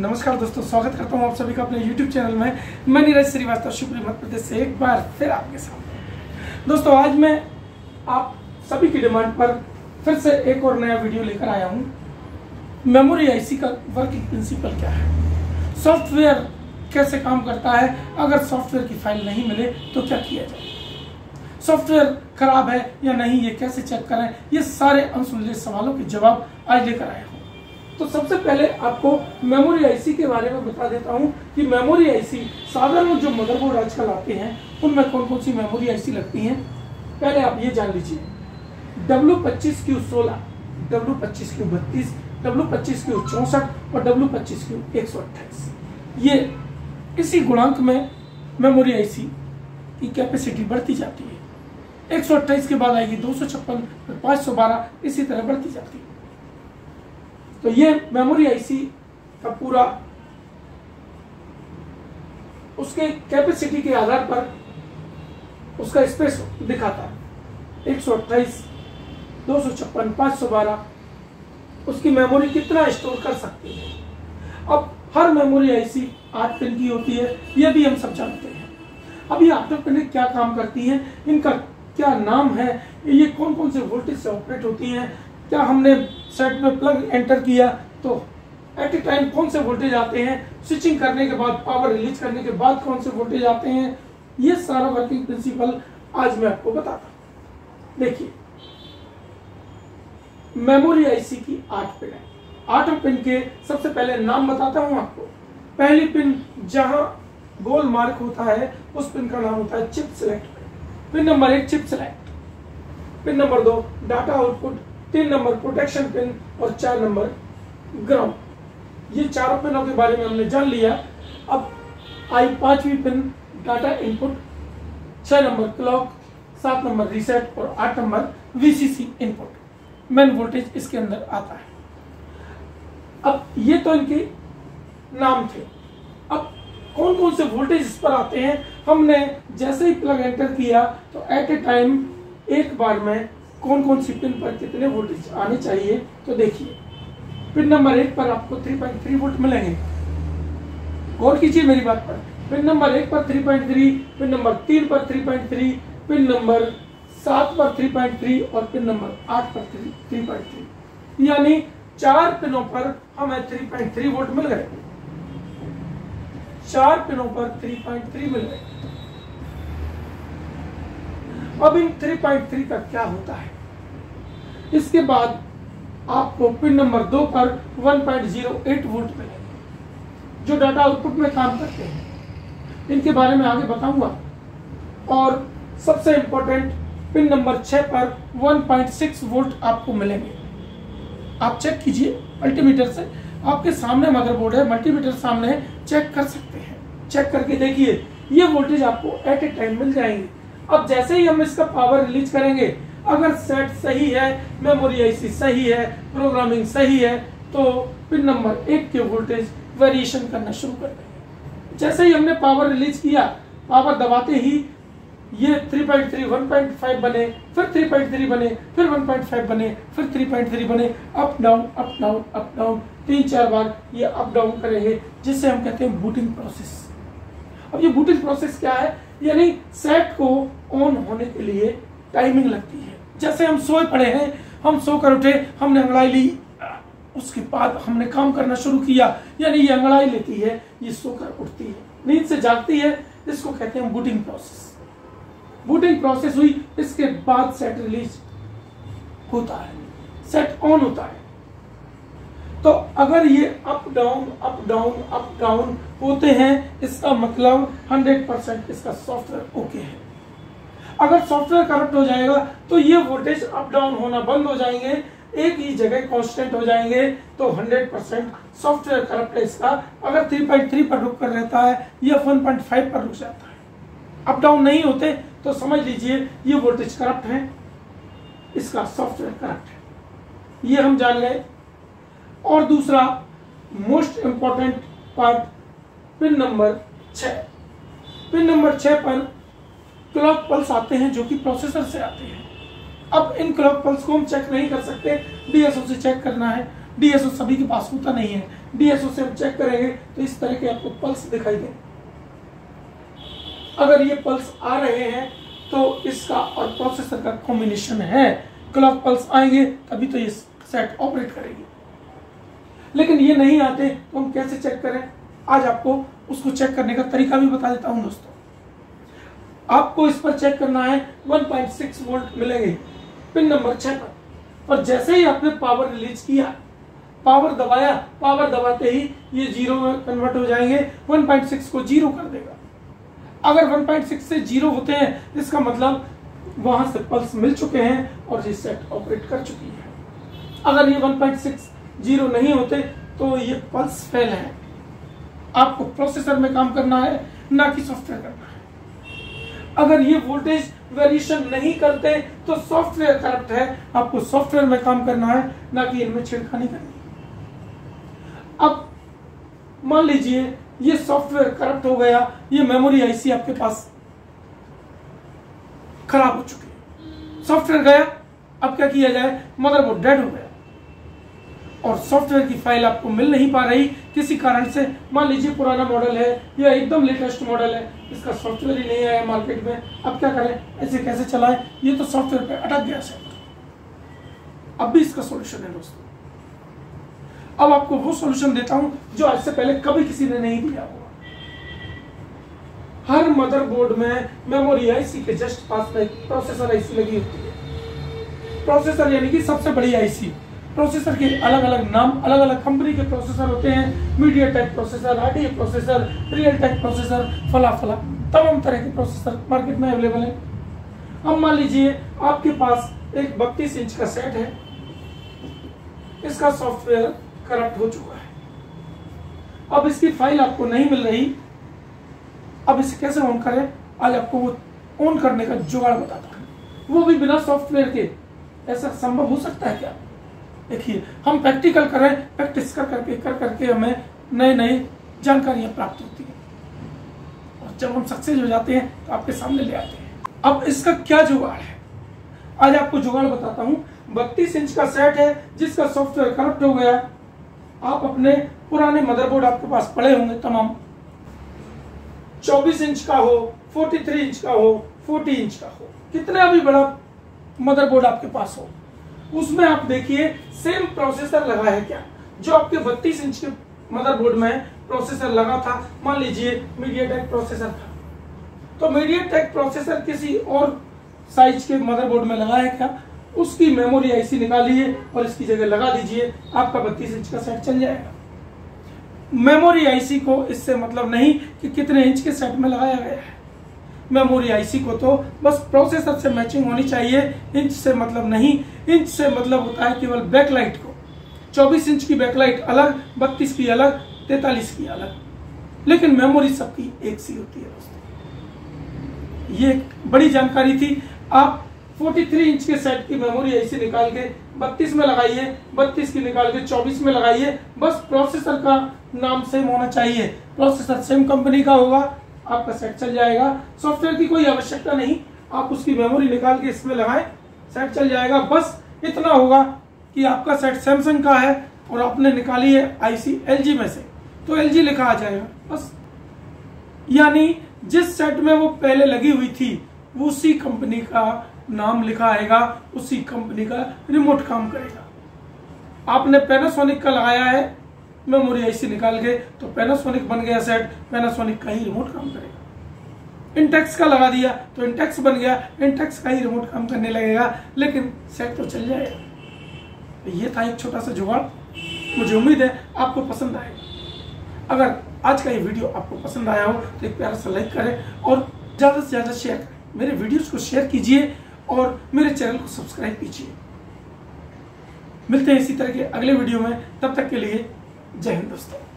नमस्कार दोस्तों, स्वागत करता हूं आप सभी का अपने YouTube चैनल में। मैं नीरज श्रीवास्तव शिवपुरी मध्य प्रदेश से एक बार फिर आपके साथ। दोस्तों आज मैं आप सभी की डिमांड पर फिर से एक और नया वीडियो लेकर आया हूं। मेमोरी आईसी का वर्किंग प्रिंसिपल क्या है, सॉफ्टवेयर कैसे काम करता है, अगर सॉफ्टवेयर की फाइल नहीं मिले तो क्या किया जाए, सॉफ्टवेयर खराब है या नहीं ये कैसे चेक करें, ये सारे अनसुलझे सवालों के जवाब आज लेकर आया हूँ। तो सबसे पहले आपको मेमोरी आईसी के बारे में बता देता हूँ कि मेमोरी आईसी साधारण जो मदरबोर्ड आजकल आते हैं उनमें कौन कौन सी मेमोरी आईसी लगती हैं। पहले आप ये जान लीजिए W 25 Q 16, W 25 Q 32, W 25 Q 64 और डब्लू 25 क्यू 128, ये इसी गुणांक में मेमोरी आईसी की कैपेसिटी बढ़ती जाती है। 128 के बाद आएगी 256, 512, इसी तरह बढ़ती जाती है। तो ये मेमोरी आईसी का पूरा उसके कैपेसिटी के आधार पर उसका स्पेस दिखाता है। 128, 256, 512 उसकी मेमोरी कितना स्टोर कर सकती है। अब हर मेमोरी आईसी 8 पिन की होती है, ये भी हम सब जानते हैं। अब ये 8 पिन क्या काम करती हैं, इनका क्या नाम है, ये कौन कौन से वोल्टेज से ऑपरेट होती हैं, क्या हमने सेट में प्लग एंटर किया तो एट ए टाइम कौन से वोल्टेज आते हैं, स्विचिंग करने के बाद पावर रिलीज करने के बाद कौन से वोल्टेज आते हैं, ये सारा वर्किंग प्रिंसिपल आज मैं आपको बताता हूं। देखिए मेमोरी आईसी की 8 पिन है। 8 पिन के सबसे पहले नाम बताता हूं आपको। पहली पिन जहां गोल मार्क होता है उस पिन का नाम होता है chip select pin. Pin number 1 chip select, pin number 2 data output, 3 number protection pin और 4 नंबर ग्राउंड। ये चारों पिनों के बारे में हमने जान लिया। अब आई 5वीं pin data input, 6 number clock, 7 number reset और 8 number VCC input, main voltage इसके अंदर आता है। अब ये तो इनके नाम थे। अब कौन कौन से वोल्टेज इस पर आते हैं, हमने जैसे ही प्लग एंटर किया तो एट ए टाइम एक बार में कौन कौन सी पिन पर कितने वोल्टेज आने चाहिए। तो देखिए पिन नंबर 1 पर आपको 3.3 वोल्ट मिलेंगे। गौर कीजिए मेरी बात पर, पिन नंबर 1 पर 3.3, पिन नंबर 3 पर 3.3, पिन नंबर 7 पर 3.3 और पिन नंबर 8 पर 3.3, यानी 4 पिनों पर हमें 3.3 वोल्ट मिल गए। 4 पिनों पर 3.3 मिल गए। अब इन 3.3 का क्या होता है। इसके बाद आपको पिन नंबर 2 पर 1.08 वोल्ट मिलेंगे जो डाटा आउटपुट में काम करते हैं, इनके बारे में आगे बताऊंगा। और सबसे इम्पोर्टेंट पिन नंबर 6 पर 1.6 वोल्ट आपको मिलेंगे। आप चेक कीजिए मल्टीमीटर से, आपके सामने मदरबोर्ड है, मल्टीमीटर सामने है, चेक कर सकते हैं। चेक करके देखिए ये वोल्टेज आपको एट ए टाइम मिल जाएंगे। अब जैसे ही हम इसका पावर रिलीज करेंगे, अगर सेट सही है, मेमोरी आईसी सही है, प्रोग्रामिंग सही है, तो पिन नंबर 1 के वोल्टेज वेरिएशन करना शुरू कर देंगे। जैसे ही हमने पावर रिलीज किया, पावर दबाते ही ये 3.3, 1.5 बने, फिर 3.3 बने, फिर 1.5 बने, फिर 3.3 बने, up down up down up down 3-4 बार ये अप डाउन करेंगे, जिससे हम कहते हैं बूटिंग प्रोसेस। अब ये बूटिंग प्रोसेस क्या है, यानी सेट को ऑन होने के लिए टाइमिंग लगती है। जैसे हम सोए पड़े हैं, हम सोकर उठे, हमने अंगड़ाई ली, उसके बाद हमने काम करना शुरू किया, यानी ये अंगड़ाई लेती है, ये सोकर उठती है, नींद से जागती है, इसको कहते हैं बूटिंग प्रोसेस। बूटिंग प्रोसेस हुई, इसके बाद सेट रिलीज होता है, सेट ऑन होता है। तो अगर ये up down up down up down होते हैं, इसका मतलब 100% इसका सॉफ्टवेयर ओके है। अगर सॉफ्टवेयर करप्ट हो जाएगा तो ये वोल्टेज अप डाउन होना बंद हो जाएंगे, एक ही जगह कांस्टेंट हो जाएंगे, तो 100% सॉफ्टवेयर करप्ट है इसका। अगर 3.3 पर रुक कर रहता है या 1.5 पर रुक जाता है, अप डाउन नहीं होते, तो समझ लीजिए ये वोल्टेज करप्ट है, इसका सॉफ्टवेयर करप्ट है, ये हम जान गए। और दूसरा most important part pin number 6। Pin number 6 पर क्लॉक पल्स आते हैं जो कि प्रोसेसर से आते हैं। अब इन क्लॉक पल्स को हम चेक नहीं कर सकते, डीएसओ से चेक करना है। डीएसओ सभी के पास होता नहीं है, डीएसओ से हम चेक करेंगे तो इस तरह के आपको पल्स दिखाई दे। अगर ये पल्स आ रहे हैं तो इसका और प्रोसेसर का कॉम्बिनेशन है, क्लॉक पल्स आएंगे तभी तो ये सेट ऑपरेट करेगी। लेकिन ये नहीं आते तो हम कैसे चेक करें, आज आपको उसको चेक करने का तरीका भी बता देता हूं दोस्तों। आपको इस पर चेक करना है, 1.6 वोल्ट मिलेंगे पिन नंबर 6 पर, और जैसे ही आपने पावर रिलीज किया, पावर दबाया, पावर दबाते ही ये जीरो में कन्वर्ट हो जाएंगे, 1.6 को जीरो कर देगा। अगर 1.6 से जीरो होते हैं इसका मतलब वहां से पल्स मिल चुके हैं और ये सेट ऑपरेट कर चुकी है। अगर ये 1.6 जीरो नहीं होते तो ये पल्स फेल है। आपको प्रोसेसर में काम करना है ना कि सॉफ्टवेयर करना है। अगर ये वोल्टेज वेरिएशन नहीं करते तो सॉफ्टवेयर करप्ट है, आपको सॉफ्टवेयर में काम करना है ना कि इनमें छेड़खानी करनी। अब मान लीजिए ये सॉफ्टवेयर करप्ट हो गया, ये मेमोरी आईसी आपके पास खराब हो चुकी है, सॉफ्टवेयर गया, अब क्या किया जाए, मदरबोर्ड डेड हो गया और सॉफ्टवेयर की फाइल आपको मिल नहीं पा रही किसी कारण से। मान लीजिए पुराना मॉडल है या एकदम लेटेस्ट मॉडल है, इसका सॉफ्टवेयर ही नहीं आया मार्केट में, अब क्या करें, ऐसे कैसे चलाएं, ये तो सॉफ्टवेयर पर अटक गया सेट। अब भी इसका सोल्यूशन है दोस्तों। अब आपको वो सॉल्यूशन देता हूं जो आज से पहले कभी किसी ने नहीं दिया होगा। हर मदरबोर्ड में मेमोरी आईसी के जस्ट पास में प्रोसेसर आईसी लगी होती है। प्रोसेसर यानी कि सबसे बड़ी आईसी। प्रोसेसर के अलग अलग नाम, अलग अलग कंपनी के प्रोसेसर होते हैं, MediaTek processor, RTA processor, reset processor, फला तमाम तरह के प्रोसेसर मार्केट में अवेलेबल है। अब मान लीजिए आपके पास एक 32 इंच का सेट है, इसका सॉफ्टवेयर करप्ट हो चुका है, अब इसकी फाइल आपको नहीं मिल रही। अब इसे कैसे ऑन करें, आज आपको वो ऑन करने का जुगाड़ बताता हूं, वो भी बिना सॉफ्टवेयर के। ऐसा संभव हो सकता है क्या? देखिए हम प्रैक्टिकल करें, प्रैक्टिस कर करके हमें नई नई जानकारियां प्राप्त होती हैं और जब हम सक्सेस हो जाते हैं तो आपके सामने ले आते हैं। अब इसका क्या जुगाड़ है, आज आपको जुगाड़ बताता हूँ। 32 इंच का सेट है जिसका सॉफ्टवेयर करप्ट हो गया, आप अपने पुराने मदरबोर्ड आपके पास पड़े होंगे तमाम, 24 इंच का हो, 43 इंच का हो, 40 इंच का हो, कितना भी बड़ा मदरबोर्ड आपके पास हो, उसमें आप देखिए सेम प्रोसेसर लगा है क्या। जो आपके 32 इंच के मदरबोर्ड में प्रोसेसर लगा था, मान लीजिए मीडियाटेक प्रोसेसर था, तो मीडियाटेक प्रोसेसर किसी और साइज के मदरबोर्ड में लगा है क्या, उसकी मेमोरी आईसी निकालिए और इसकी जगह लगा दीजिए, आपका 32 इंच का सेट चल जाएगा। मेमोरी आईसी को इससे मतलब नहीं कि कितने इंच के सेट में लगाया गया है, मेमोरी आईसी को तो बस प्रोसेसर से मैचिंग होनी चाहिए, इंच से मतलब नहीं। इंच से मतलब होता है केवल बैकलाइट को, 24 इंच की बैकलाइट अलग, 32 की अलग, 43 की अलग, लेकिन मेमोरी सबकी एक सी होती है दोस्तों। ये बड़ी जानकारी थी। आप 43 इंच के सेट की मेमोरी आईसी निकाल के 32 में लगाइए, 32 की निकाल के 24 में लगाइए, बस प्रोसेसर का नाम सेम होना चाहिए, प्रोसेसर सेम कंपनी का होगा, आपका सेट चल जाएगा। सॉफ्टवेयर की कोई आवश्यकता नहीं, आप उसकी मेमोरी निकाल के इसमें लगाएं, सेट चल जाएगा। बस इतना होगा कि आपका सेट सैमसंग का है और आपने निकाली है आईसी LG में से, तो LG लिखा आ जाएगा बस। यानी जिस सेट में वो पहले लगी हुई थी उसी कंपनी का नाम लिखा आएगा, उसी कंपनी का रिमोट काम करेगा। आपने पैनासोनिक का लगाया है मेमोरी आईसी निकाल के, तो पैनासोनिक बन गया सेट, पैनासोनिक का ही रिमोट काम करेगा। इंटेक्स का लगा दिया तो इंटेक्स बन गया, इंटेक्स का ही रिमोट काम करने लगेगा, लेकिन सेट तो चल जाएगा। तो ये था एक छोटा सा जुगाड़, मुझे उम्मीद है आपको पसंद आएगा। अगर आज का ये वीडियो आपको पसंद आया हो तो एक प्यारा सा लाइक करें और ज़्यादा से ज़्यादा शेयर करें, मेरे वीडियोज़ को शेयर कीजिए और मेरे चैनल को सब्सक्राइब कीजिए। मिलते हैं इसी तरह के अगले वीडियो में, तब तक के लिए जय हिंद दोस्तों।